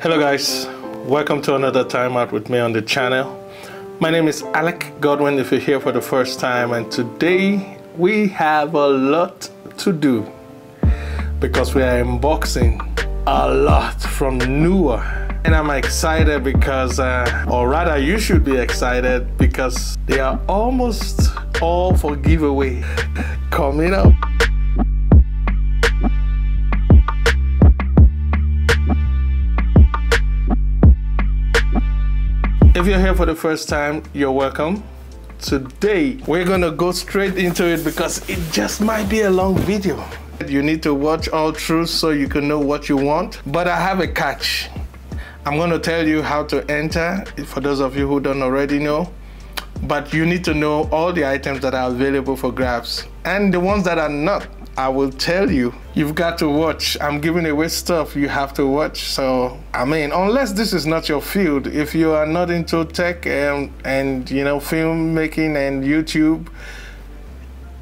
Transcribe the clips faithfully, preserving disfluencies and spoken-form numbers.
Hello guys, welcome to another time out with me on the channel. My name is Alec Godwin if you're here for the first time, and today we have a lot to do because we are unboxing a lot from Neewer. And I'm excited because, uh, or rather you should be excited because they are almost all for giveaway coming up. If you're here for the first time, you're welcome. Today, we're gonna go straight into it because it just might be a long video. You need to watch all through so you can know what you want. But I have a catch. I'm gonna tell you how to enter, for those of you who don't already know. But you need to know all the items that are available for grabs. And the ones that are not, I will tell you. You've got to watch. I'm giving away stuff you have to watch. So, I mean, unless this is not your field, if you are not into tech and, and you know, filmmaking and YouTube,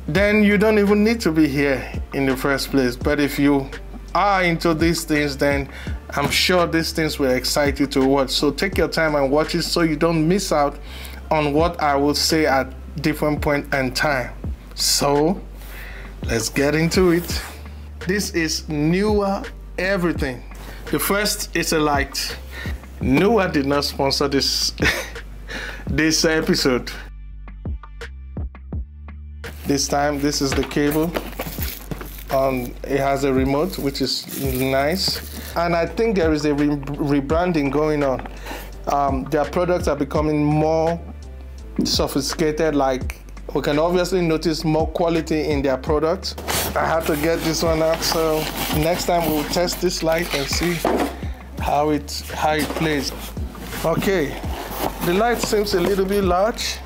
then you don't even need to be here in the first place. But if you are into these things, then I'm sure these things will excite you to watch. So take your time and watch it so you don't miss out on what I will say at different point in time. So, let's get into it. This is Neewer everything. The first is a light. Neewer did not sponsor this this episode. This time, this is the cable. Um, it has a remote, which is nice. And I think there is a re rebranding going on. Um, their products are becoming more sophisticated, like we can obviously notice more quality in their products. I had to get this one out, so next time we'll test this light and see how it how it plays. Okay, the light seems a little bit large,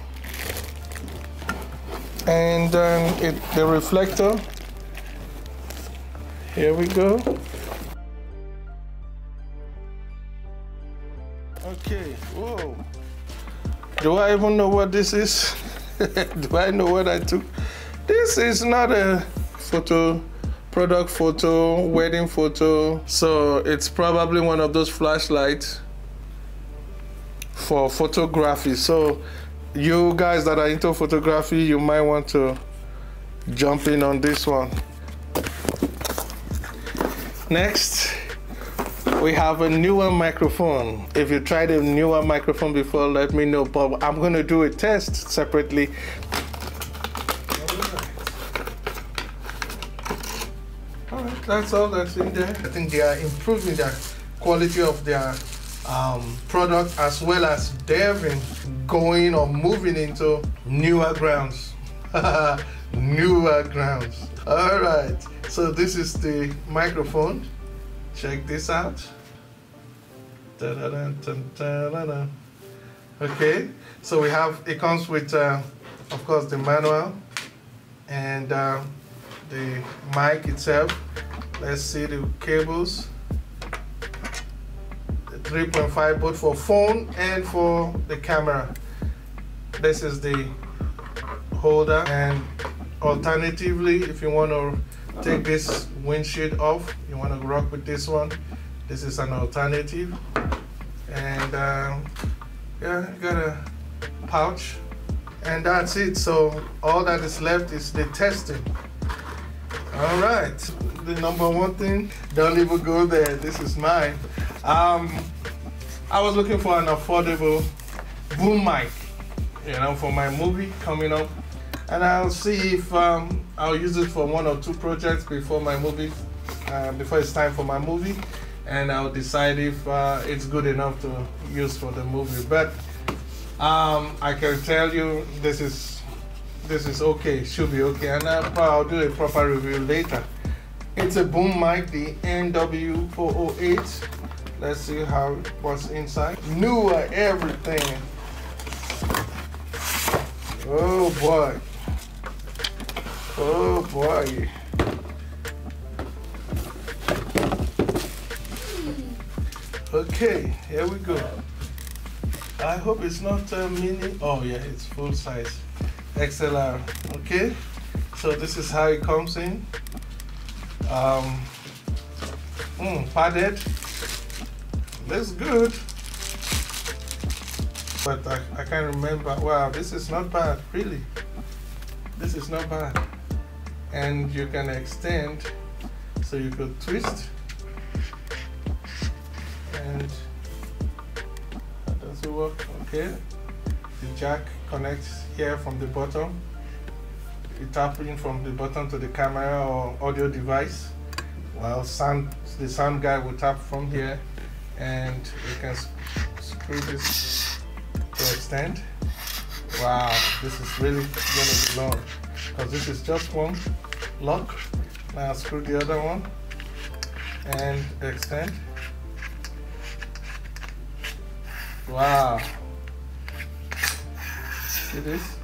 and um, it, the reflector. Here we go. Okay. Whoa. Do I even know what this is? Do I know what I took? This is not a photo, product photo, wedding photo. So it's probably one of those flashlights for photography. So you guys that are into photography, you might want to jump in on this one. Next, we have a Neewer microphone. If you tried a Neewer microphone before, let me know, but I'm gonna do a test separately. All right, that's all that's in there. I think they are improving the quality of their um, product as well as delving, going or moving into Neewer grounds. Neewer grounds. All right, so this is the microphone. Check this out. Okay, so we have, it comes with, uh, of course, the manual and uh, the mic itself. Let's see the cables. The three point five both for phone and for the camera. This is the holder, and alternatively, if you want to take this windshield off, you want to rock with this one, this is an alternative. And um, yeah, you got a pouch, and that's it. So all that is left is the testing. All right, the number one thing, don't even go there, this is mine. um I was looking for an affordable boom mic, you know, for my movie coming up. And I'll see if um, I'll use it for one or two projects before my movie, uh, before it's time for my movie, and I'll decide if uh, it's good enough to use for the movie. But um, I can tell you this is this is okay, should be okay, and I'll, I'll do a proper review later. It's a boom mic, the N W four oh eight. Let's see how what's inside. Neewer everything. Oh boy. Oh boy. Okay, here we go. I hope it's not uh, mini. Oh yeah, it's full size X L R. Okay, so this is how it comes in. Um, mm, padded. looks good, but I, I can't remember. Wow, this is not bad, really. This is not bad. And you can extend, so you could twist, and that doesn't work. Okay, the jack connects here from the bottom. You tap in from the bottom to the camera or audio device. Well, sound, the sound guy will tap from here, and you can screw this to extend. Wow, this is really gonna be long, because this is just one lock. Now screw the other one and extend. Wow, see this?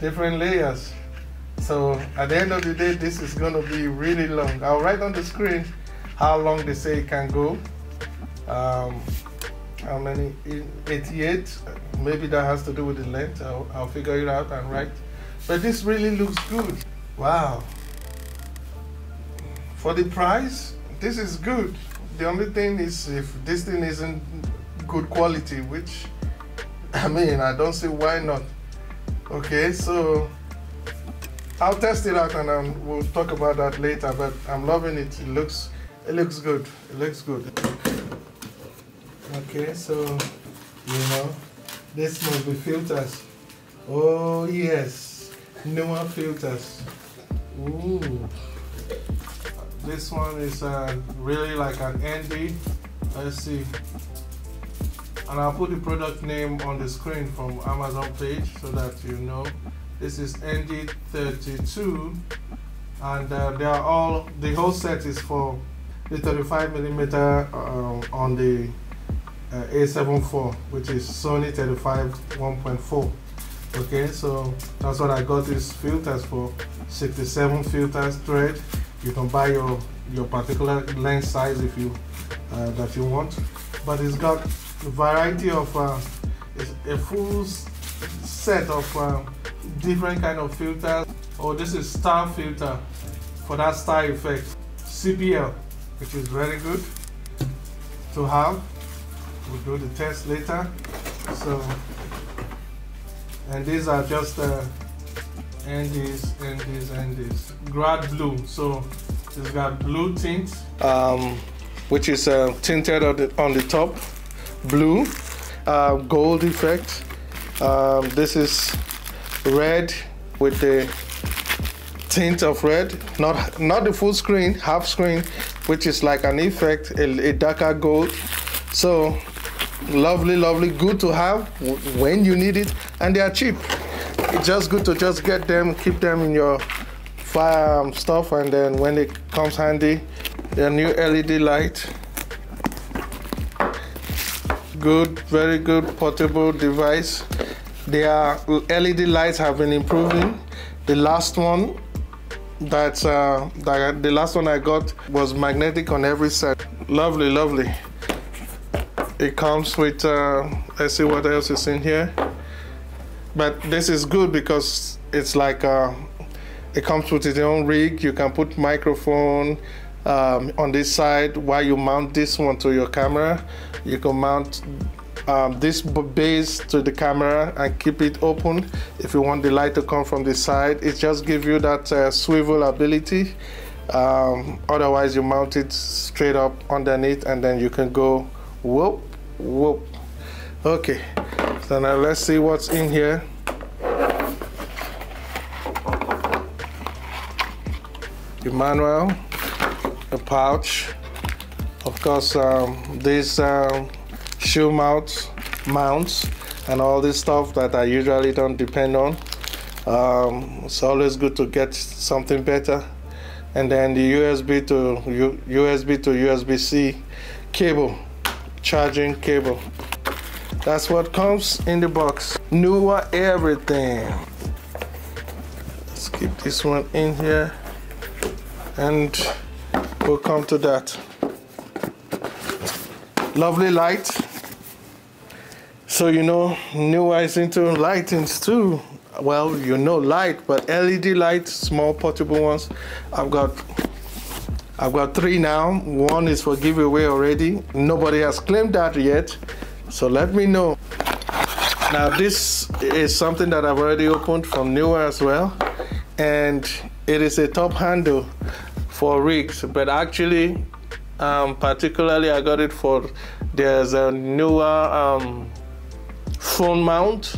Different layers. So at the end of the day, this is going to be really long. I'll write on the screen how long they say it can go. Um, how many? eighty-eight. Maybe that has to do with the length. I'll, I'll figure it out and write. But this really looks good. Wow. For the price, this is good. The only thing is if this thing isn't good quality, which, I mean, I don't see why not. Okay, so I'll test it out and um, we'll talk about that later, but I'm loving it. It looks, it looks good. It looks good. Okay, so, you know, this must be filters. Oh, yes. Newer filters. Ooh. This one is uh, really like an N D. Let's see. And I'll put the product name on the screen from Amazon page so that you know. This is N D thirty-two, and uh, they are all, the whole set is for the thirty-five millimeter uh, on the uh, A seventy-four, which is Sony thirty-five one point four. Okay, so that's what I got these filters for. sixty-seven filters thread. You can buy your your particular lens size if you uh, that you want, but it's got a variety of uh, a full set of uh, different kind of filters. Oh, this is star filter for that star effect. C P L, which is very good to have. We'll do the test later. So, and these are just uh, N Ds, N Ds, N Ds. Grad blue, so it's got blue tint, um, which is uh, tinted on the, on the top. Blue, uh, gold effect. Um, this is red with the tint of red, not not the full screen, half screen, which is like an effect, a, a darker gold. So lovely, lovely, good to have when you need it, and they are cheap. It's just good to just get them, keep them in your firearm stuff, and then when it comes handy, their new L E D light. Good, very good portable device. Their L E D lights have been improving. The last one that's uh, that the last one I got was magnetic on every set. Lovely, lovely. It comes with uh, let's see what else is in here. But this is good because it's like uh, it comes with its own rig. You can put microphone Um, on this side while you mount this one to your camera. You can mount um, this base to the camera and keep it open if you want the light to come from the side. It just gives you that uh, swivel ability. Um, otherwise you mount it straight up underneath and then you can go whoop whoop. Okay, so now let's see what's in here. The manual, a pouch, of course, um, these um, shoe mounts, mounts, and all this stuff that I usually don't depend on. Um, it's always good to get something better. And then the U S B to U USB to U S B C cable, charging cable. That's what comes in the box. Newer everything. Let's keep this one in here, and we'll come to that. Lovely light. So you know, Neewer is into lightings too. Well, you know light, but L E D lights, small portable ones. I've got I've got three now. One is for giveaway already. Nobody has claimed that yet, so let me know. Now this is something that I've already opened from Neewer as well, and it is a top handle for rigs, but actually um, particularly I got it for, there's a newer um, phone mount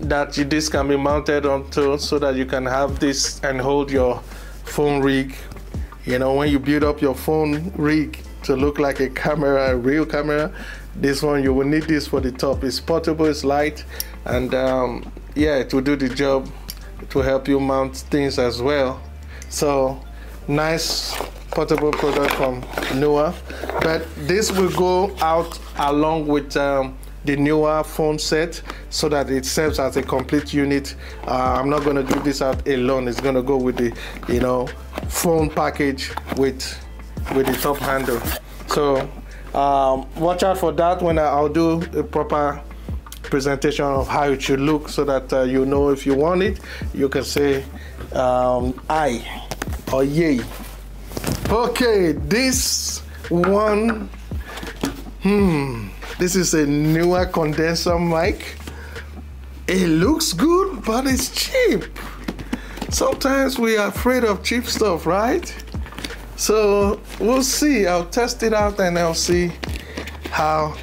that you, this can be mounted onto, so that you can have this and hold your phone rig. You know, when you build up your phone rig to look like a camera, a real camera, this one, you will need this for the top. It's portable, it's light, and um, yeah, it will do the job to help you mount things as well. So nice portable product from Neewer, but this will go out along with um, the Neewer phone set, so that it serves as a complete unit. Uh, I'm not going to give this out alone. It's going to go with the, you know, phone package with with the top handle. So um, watch out for that when I'll do a proper presentation of how it should look, so that uh, you know, if you want it, you can say um, aye or yay. Okay, this one, hmm, this is a Neewer condenser mic. It looks good, but it's cheap. Sometimes we are afraid of cheap stuff, right? So we'll see. I'll test it out and I'll see how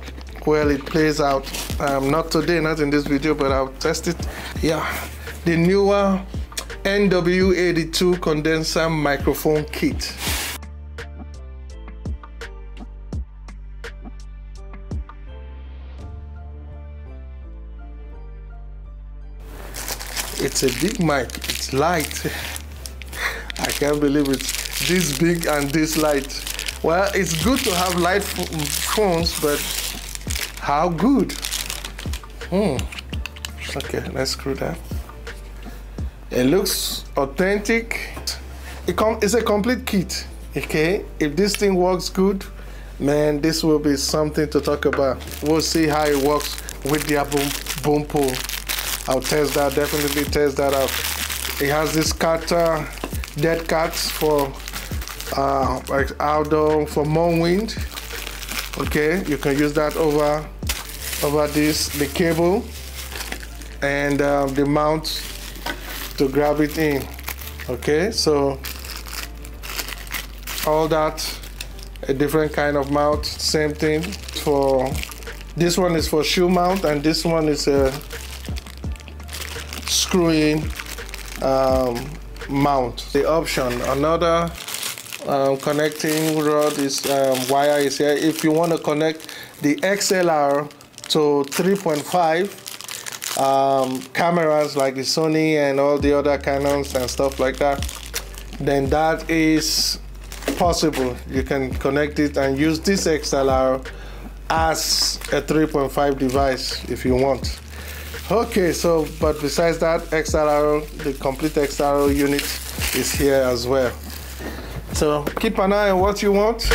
well it plays out. Um, not today, not in this video, but I'll test it. Yeah, the Neewer N W eighty-two condenser microphone kit. It's a big mic, it's light. I can't believe it's this big and this light. Well, it's good to have light phones, but how good? Hmm. Okay, let's screw that. It looks authentic. It com it's a complete kit, okay? If this thing works good, man, this will be something to talk about. We'll see how it works with the boom, boom pole. I'll test that, definitely test that out. It has this cat, uh, dead cats for uh, like outdoor, for more wind. Okay, you can use that over, over this, the cable, and uh, the mount to grab it in. Okay, so all that, a different kind of mount, same thing. For this one is for shoe mount, and this one is a screwing um, mount. The option, another um, connecting rod is um, wire is here. If you want to connect the X L R to three point five um, cameras like the Sony and all the other Canons and stuff like that, then that is possible. You can connect it and use this X L R as a three point five device if you want. Okay, so, but besides that, X L R, the complete X L R unit is here as well. So keep an eye on what you want.